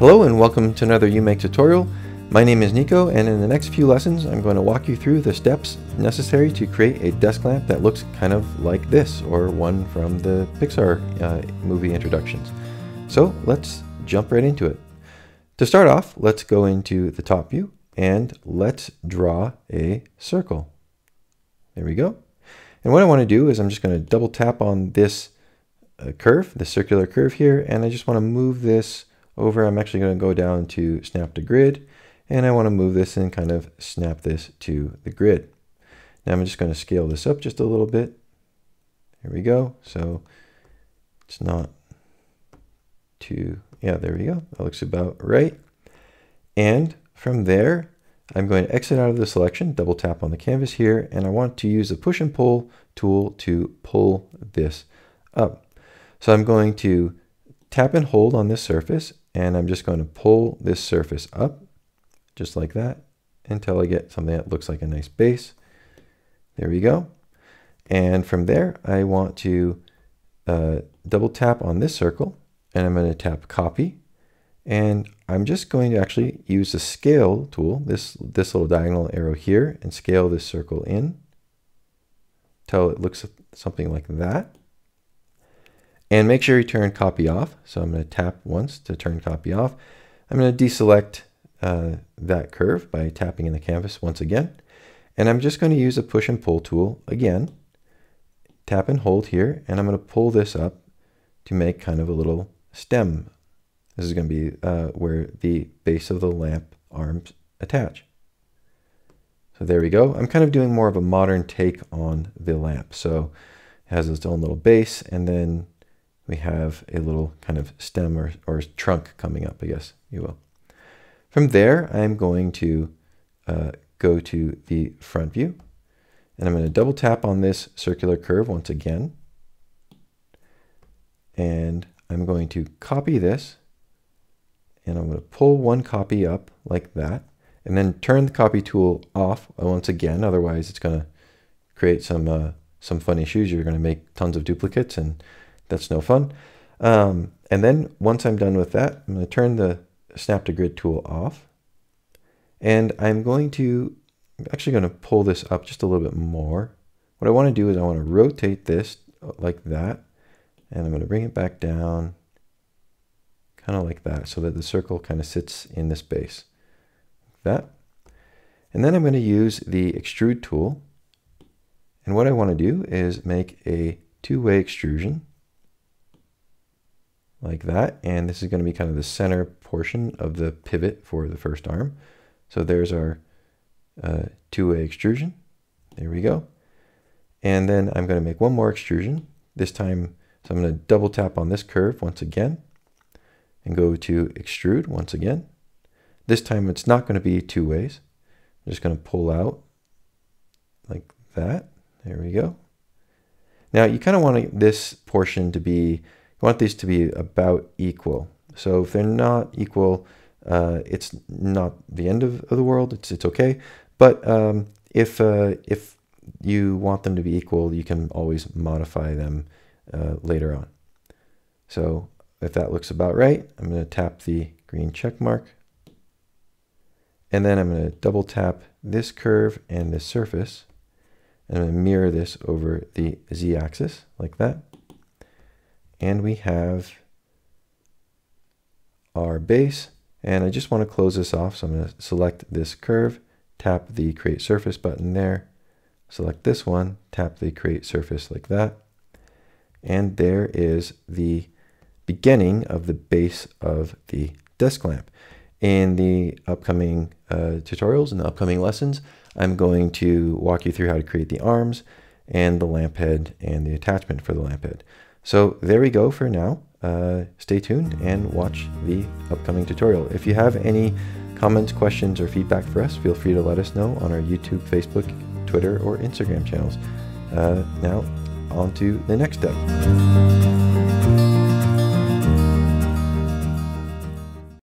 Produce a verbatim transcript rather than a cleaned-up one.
Hello and welcome to another UMake tutorial. My name is Nico, and in the next few lessons I'm going to walk you through the steps necessary to create a desk lamp that looks kind of like this, or one from the Pixar uh, movie introductions. So let's jump right into it. To start off, let's go into the top view and let's draw a circle. There we go. And what I want to do is I'm just going to double tap on this uh, curve, the circular curve here, and I just want to move this over. I'm actually going to go down to snap to grid, and I want to move this and kind of snap this to the grid. Now I'm just going to scale this up just a little bit. There we go. So it's not too, yeah, there we go. That looks about right. And from there, I'm going to exit out of the selection, double tap on the canvas here, and I want to use the push and pull tool to pull this up. So I'm going to tap and hold on this surface, and I'm just going to pull this surface up just like that until I get something that looks like a nice base. There we go. And from there, I want to uh, double tap on this circle, and I'm going to tap copy, and I'm just going to actually use the scale tool, this, this little diagonal arrow here, and scale this circle in till it looks something like that. And make sure you turn copy off. So I'm going to tap once to turn copy off. I'm going to deselect Uh, that curve by tapping in the canvas once again, and I'm just going to use a push and pull tool again, tap and hold here, and I'm going to pull this up to make kind of a little stem. This is going to be uh, where the base of the lamp arms attach. So there we go. I'm kind of doing more of a modern take on the lamp, so it has its own little base, and then we have a little kind of stem or, or trunk coming up, I guess you will. From there, I'm going to uh, go to the front view, and I'm going to double tap on this circular curve once again. And I'm going to copy this, and I'm going to pull one copy up like that, and then turn the copy tool off once again. Otherwise, it's going to create some, uh, some fun issues. You're going to make tons of duplicates, and that's no fun. Um, and then once I'm done with that, I'm going to turn the snap to grid tool off, and I'm going to I'm actually going to pull this up just a little bit more. What I want to do is I want to rotate this like that, and I'm going to bring it back down kind of like that so that the circle kind of sits in this base like that. And then I'm going to use the extrude tool, and what I want to do is make a two-way extrusion like that, and this is going to be kind of the center portion of the pivot for the first arm. So there's our uh, two-way extrusion. There we go. And then I'm going to make one more extrusion this time. So I'm going to double tap on this curve once again and go to extrude once again. This time it's not going to be two ways. I'm just going to pull out like that. There we go. Now you kind of want this portion to be I want these to be about equal. So if they're not equal, uh, it's not the end of, of the world. It's it's okay. But um, if uh, if you want them to be equal, you can always modify them uh, later on. So if that looks about right, I'm going to tap the green check mark, and then I'm going to double tap this curve and this surface, and I'm going to mirror this over the z-axis like that. And we have our base, and I just want to close this off. So I'm going to select this curve, tap the create surface button there, select this one, tap the create surface like that. And there is the beginning of the base of the desk lamp. In the upcoming uh, tutorials and the upcoming lessons, I'm going to walk you through how to create the arms and the lamp head and the attachment for the lamp head. So there we go for now. Uh, stay tuned and watch the upcoming tutorial. If you have any comments, questions, or feedback for us, feel free to let us know on our YouTube, Facebook, Twitter, or Instagram channels. Uh, now on to the next step.